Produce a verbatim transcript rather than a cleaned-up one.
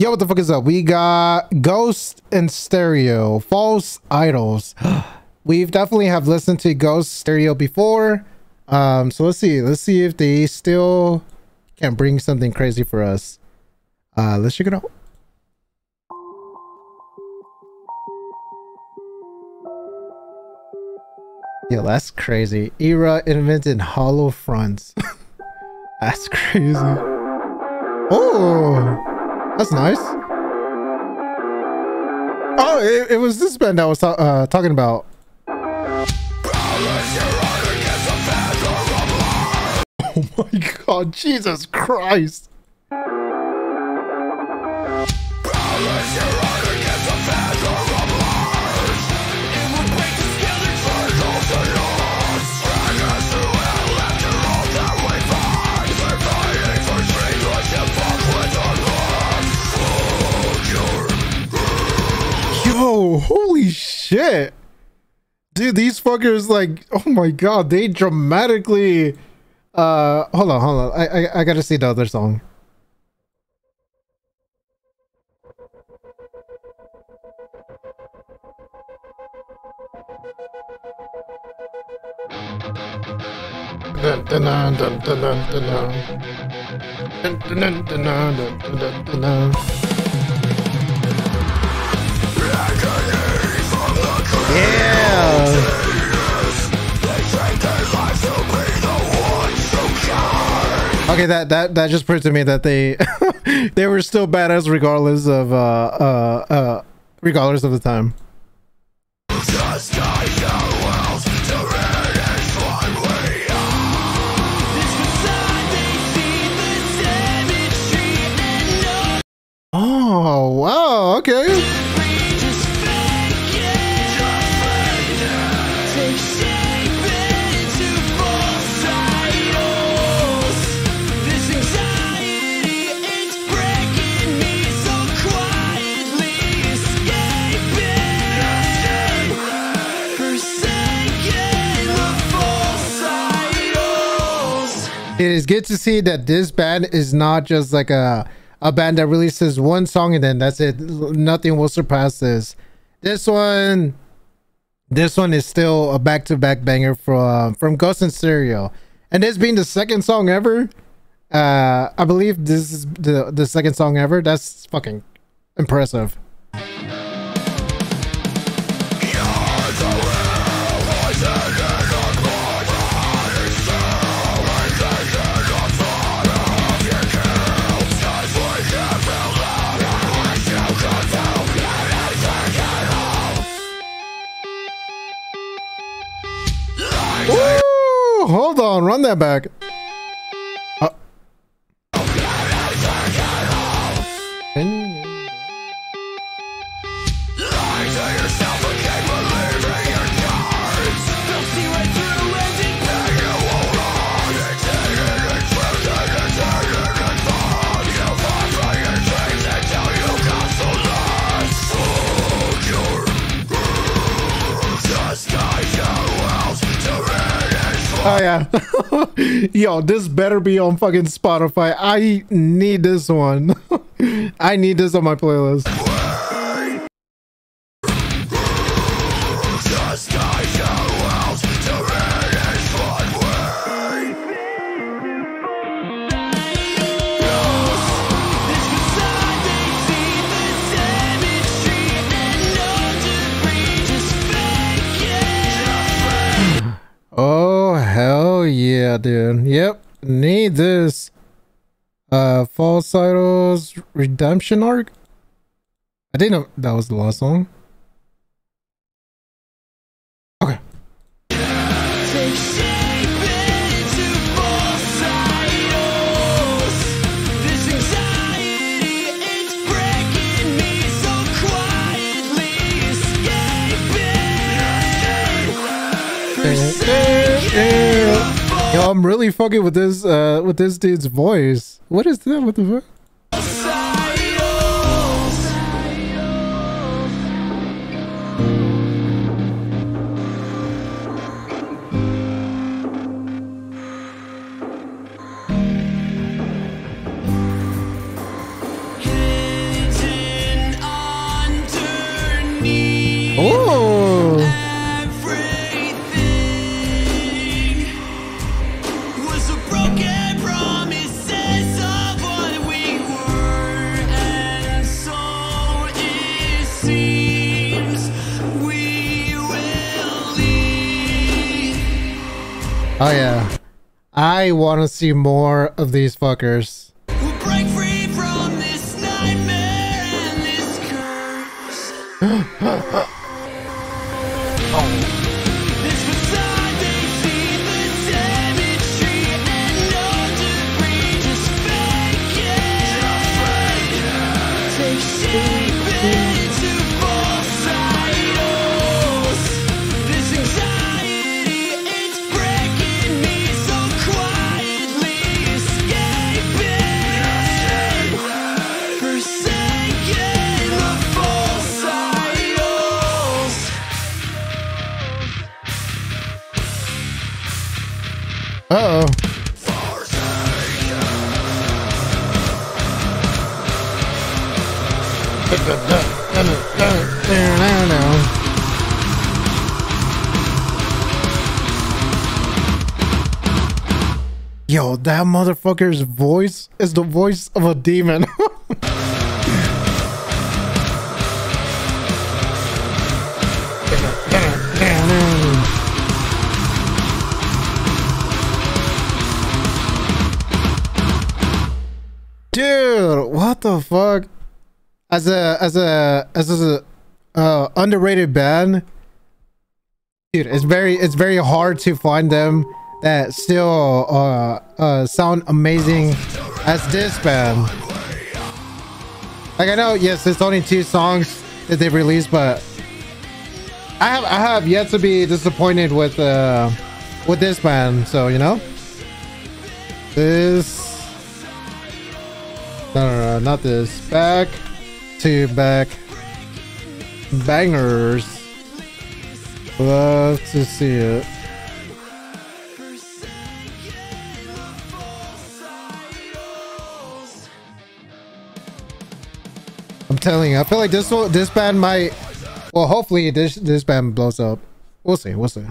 Yo, what the fuck is up? We got Ghost and Stereo, False Idols. We've definitely have listened to Ghost Stereo before. Um, so let's see. Let's see if they still can bring something crazy for us. Uh, let's check it out. Yeah, that's crazy. Era invented hollow fronts. That's crazy. Oh! That's nice. Oh, it, it was this band I was uh, talking about. Oh my God, Jesus Christ. Yo, holy shit. Dude, these fuckers, like, oh my God, they dramatically uh hold on, hold on. I I, I gotta see the other song. Dun, dun, dun, dun, dun, dun, dun, dun, dun, dun. Yeah! Okay, that, that, that just proved to me that they they were still badass regardless of uh uh uh regardless of the time. Oh wow, okay. It is good to see that this band is not just like a, a band that releases one song and then that's it. Nothing will surpass this. This one, this one is still a back-to-back banger from, from Ghost and Stereo. And this being the second song ever, uh, I believe this is the, the second song ever. That's fucking impressive. Hold on, run that back. Uh. Oh yeah. Yo, this better be on fucking Spotify. I need this one. I need this on my playlist. Yeah, dude. Yep. Need this. Uh, False Idols Redemption Arc? I didn't know that was the last song. Okay. Yo, I'm really fucking with this, uh, with this dude's voice. What is that? What the fuck? Oh yeah, I want to see more of these fuckers. We'll break free from this nightmare and this curse. Oh. Uh-oh. Yo, that motherfucker's voice is the voice of a demon. Dude, what the fuck? As a as a as a uh, underrated band, dude, it's very it's very hard to find them that still uh, uh, sound amazing as this band. Like I know, yes, it's only two songs that they've released, but I have I have yet to be disappointed with uh, with this band. So you know, this. No, no, no, not this. Back to back bangers. Love to see it. I'm telling you, I feel like this will, this band might. Well, hopefully this this band blows up. We'll see. We'll see.